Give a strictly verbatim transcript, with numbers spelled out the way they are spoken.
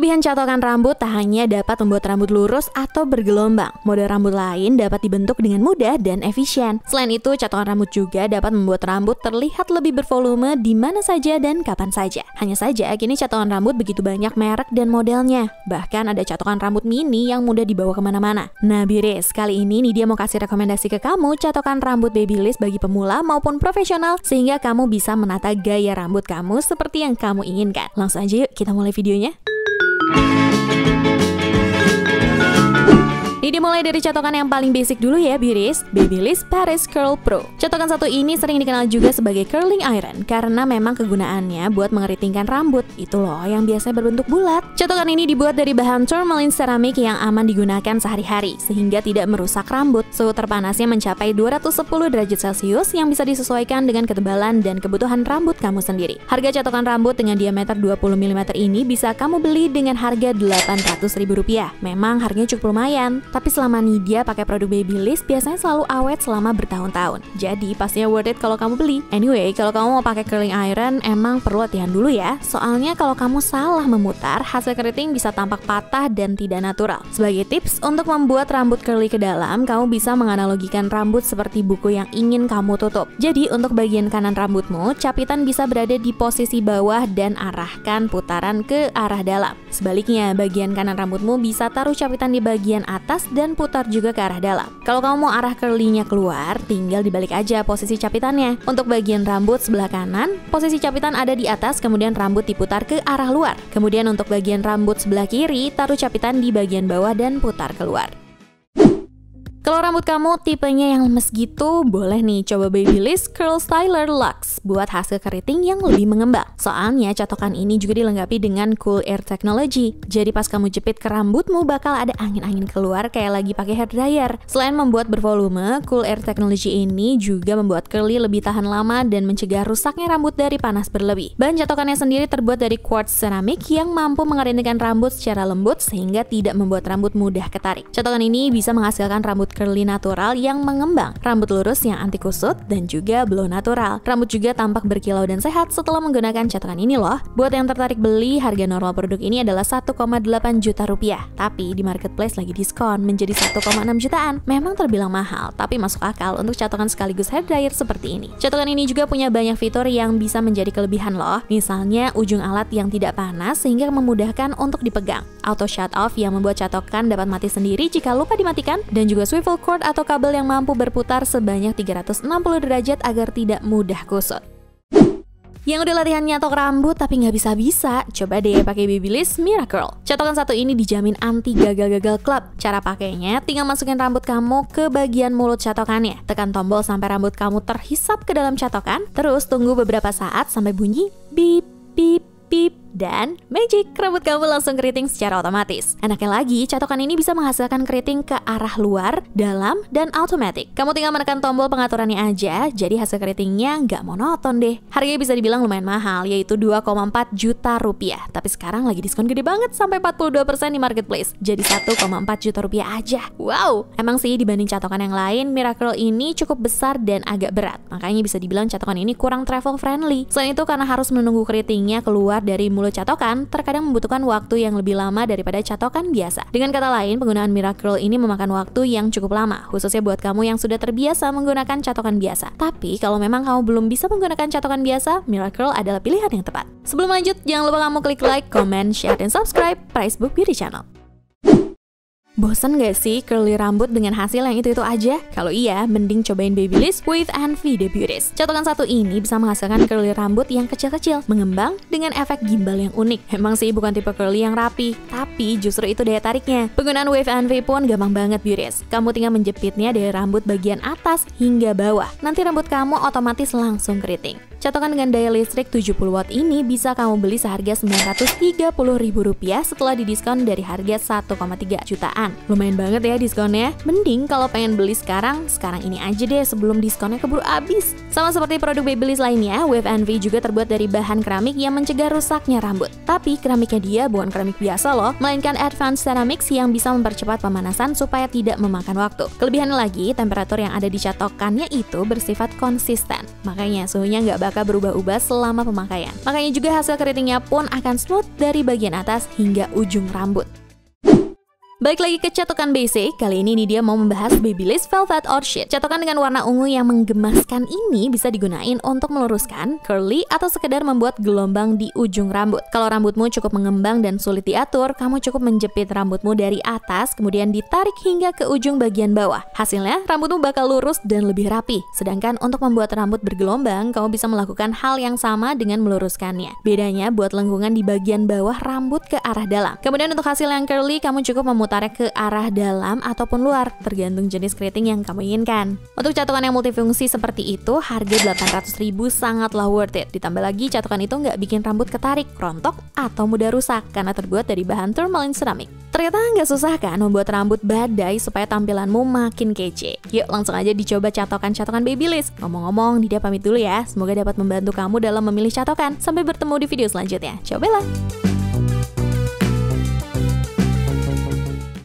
Kelebihan catokan rambut tak hanya dapat membuat rambut lurus atau bergelombang. Model rambut lain dapat dibentuk dengan mudah dan efisien. Selain itu, catokan rambut juga dapat membuat rambut terlihat lebih bervolume di mana saja dan kapan saja. Hanya saja, kini catokan rambut begitu banyak merek dan modelnya. Bahkan ada catokan rambut mini yang mudah dibawa kemana-mana. Nah, Biris, kali ini nih dia mau kasih rekomendasi ke kamu catokan rambut Babyliss bagi pemula maupun profesional sehingga kamu bisa menata gaya rambut kamu seperti yang kamu inginkan. Langsung aja yuk kita mulai videonya. Ini dimulai dari catokan yang paling basic dulu ya Biris, Babyliss Paris Curl Pro. Catokan satu ini sering dikenal juga sebagai curling iron karena memang kegunaannya buat mengeritingkan rambut. Itu loh yang biasanya berbentuk bulat. Catokan ini dibuat dari bahan tourmaline ceramic yang aman digunakan sehari-hari sehingga tidak merusak rambut. Suhu terpanasnya mencapai dua ratus sepuluh derajat Celcius yang bisa disesuaikan dengan ketebalan dan kebutuhan rambut kamu sendiri. Harga catokan rambut dengan diameter dua puluh milimeter ini bisa kamu beli dengan harga delapan ratus ribu rupiah. Memang harganya cukup lumayan. Tapi selama Nidia pakai produk Babyliss biasanya selalu awet selama bertahun-tahun. Jadi pastinya worth it kalau kamu beli. Anyway, kalau kamu mau pakai curling iron emang perlu latihan dulu ya. Soalnya kalau kamu salah memutar, hasil keriting bisa tampak patah dan tidak natural. Sebagai tips untuk membuat rambut curly ke dalam, kamu bisa menganalogikan rambut seperti buku yang ingin kamu tutup. Jadi untuk bagian kanan rambutmu, capitan bisa berada di posisi bawah dan arahkan putaran ke arah dalam. Sebaliknya, bagian kanan rambutmu bisa taruh capitan di bagian atas dan putar juga ke arah dalam. Kalau kamu mau arah curlinya keluar, tinggal dibalik aja posisi capitannya. Untuk bagian rambut sebelah kanan, posisi capitan ada di atas, kemudian rambut diputar ke arah luar. Kemudian untuk bagian rambut sebelah kiri, taruh capitan di bagian bawah dan putar keluar. Kalau rambut kamu tipenya yang lemes gitu, boleh nih coba Babyliss Curl Styler Lux buat hasil keriting yang lebih mengembang. Soalnya catokan ini juga dilengkapi dengan cool air technology. Jadi pas kamu jepit ke rambutmu bakal ada angin-angin keluar kayak lagi pakai hair dryer. Selain membuat bervolume, cool air technology ini juga membuat curly lebih tahan lama dan mencegah rusaknya rambut dari panas berlebih. Bahan catokannya sendiri terbuat dari quartz ceramic yang mampu mengerintikkan rambut secara lembut sehingga tidak membuat rambut mudah ketarik. Catokan ini bisa menghasilkan rambut curly natural yang mengembang, rambut lurus yang anti kusut, dan juga blow natural. Rambut juga tampak berkilau dan sehat setelah menggunakan catokan ini loh. Buat yang tertarik beli, harga normal produk ini adalah satu koma delapan juta rupiah. Tapi di marketplace lagi diskon menjadi satu koma enam jutaan. Memang terbilang mahal, tapi masuk akal untuk catokan sekaligus hair dryer seperti ini. Catokan ini juga punya banyak fitur yang bisa menjadi kelebihan loh. Misalnya ujung alat yang tidak panas sehingga memudahkan untuk dipegang. Auto shut off yang membuat catokan dapat mati sendiri jika lupa dimatikan, dan juga swivel Swivel cord atau kabel yang mampu berputar sebanyak tiga ratus enam puluh derajat agar tidak mudah kusut. Yang udah latihan nyatok rambut tapi nggak bisa-bisa, coba deh pakai Babyliss Miracurl. Catokan satu ini dijamin anti gagal-gagal klub. Cara pakainya, tinggal masukin rambut kamu ke bagian mulut catokannya. Tekan tombol sampai rambut kamu terhisap ke dalam catokan, terus tunggu beberapa saat sampai bunyi bip bip bip. Dan magic, rambut kamu langsung keriting secara otomatis. Enaknya lagi, catokan ini bisa menghasilkan keriting ke arah luar, dalam, dan automatic. Kamu tinggal menekan tombol pengaturannya aja, jadi hasil keritingnya nggak monoton deh. Harganya bisa dibilang lumayan mahal, yaitu dua koma empat juta rupiah. Tapi sekarang lagi diskon gede banget sampai empat puluh dua persen di marketplace, jadi satu koma empat juta rupiah aja. Wow, emang sih dibanding catokan yang lain, Miracurl ini cukup besar dan agak berat. Makanya bisa dibilang catokan ini kurang travel friendly. Selain itu, karena harus menunggu keritingnya keluar dari mulut catokan, terkadang membutuhkan waktu yang lebih lama daripada catokan biasa. Dengan kata lain, penggunaan Miracurl ini memakan waktu yang cukup lama, khususnya buat kamu yang sudah terbiasa menggunakan catokan biasa. Tapi kalau memang kamu belum bisa menggunakan catokan biasa, Miracurl adalah pilihan yang tepat. Sebelum lanjut, jangan lupa kamu klik like, comment, share, dan subscribe Pricebook Beauty Channel. Bosan gak sih curly rambut dengan hasil yang itu-itu aja? Kalau iya, mending cobain Babyliss with Envy The Beauties. Catokan satu ini bisa menghasilkan curly rambut yang kecil-kecil, mengembang dengan efek gimbal yang unik. Emang sih bukan tipe curly yang rapi, tapi justru itu daya tariknya. Penggunaan Wave Envy pun gampang banget Beauties. Kamu tinggal menjepitnya dari rambut bagian atas hingga bawah. Nanti rambut kamu otomatis langsung keriting. Catokan dengan daya listrik tujuh puluh watt ini bisa kamu beli seharga sembilan ratus tiga puluh ribu rupiah setelah didiskon dari harga satu koma tiga jutaan. Lumayan banget ya diskonnya. Mending kalau pengen beli sekarang, sekarang ini aja deh sebelum diskonnya keburu habis. Sama seperti produk Babyliss lainnya, Wave Envy juga terbuat dari bahan keramik yang mencegah rusaknya rambut. Tapi keramiknya dia bukan keramik biasa loh, melainkan advanced ceramics yang bisa mempercepat pemanasan supaya tidak memakan waktu. Kelebihannya lagi, temperatur yang ada di catokannya itu bersifat konsisten. Makanya suhunya nggak bakal nggak akan berubah-ubah selama pemakaian. Makanya juga hasil keritingnya pun akan smooth dari bagian atas hingga ujung rambut. Balik lagi ke catokan basic, kali ini nih dia mau membahas Babyliss Velvet Orchid. Catokan dengan warna ungu yang menggemaskan ini bisa digunain untuk meluruskan, curly, atau sekedar membuat gelombang di ujung rambut. Kalau rambutmu cukup mengembang dan sulit diatur, kamu cukup menjepit rambutmu dari atas, kemudian ditarik hingga ke ujung bagian bawah. Hasilnya, rambutmu bakal lurus dan lebih rapi. Sedangkan untuk membuat rambut bergelombang, kamu bisa melakukan hal yang sama dengan meluruskannya. Bedanya, buat lengkungan di bagian bawah rambut ke arah dalam. Kemudian untuk hasil yang curly, kamu cukup memutar tarik ke arah dalam ataupun luar, tergantung jenis keriting yang kamu inginkan. Untuk catokan yang multifungsi seperti itu, harga delapan ratus ribu sangatlah worth it. Ditambah lagi, catokan itu nggak bikin rambut ketarik, rontok, atau mudah rusak karena terbuat dari bahan tourmaline ceramic. Ternyata nggak susah kan membuat rambut badai supaya tampilanmu makin kece. Yuk langsung aja dicoba catokan-catokan Babyliss. Ngomong-ngomong, Dida pamit dulu ya. Semoga dapat membantu kamu dalam memilih catokan. Sampai bertemu di video selanjutnya. Cobalah!